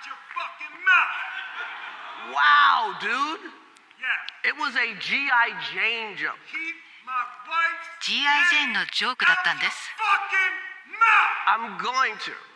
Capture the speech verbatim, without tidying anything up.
Shut your fucking mouth. Wow, dude. Yeah. It was a G I Jane joke. Keep my wife's G I Jane no joke だったんです. Fucking mouth. I'm going to.